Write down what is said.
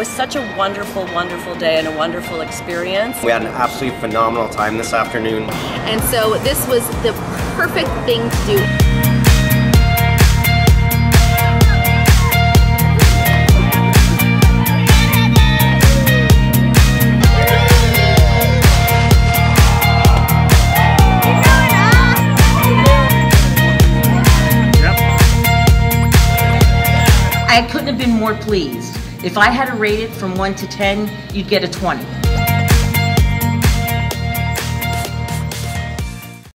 was such a wonderful, wonderful day and a wonderful experience. We had an absolutely phenomenal time this afternoon. And so this was the perfect thing to do. I couldn't have been more pleased. If I had to rate it from 1 to 10, you'd get a 20.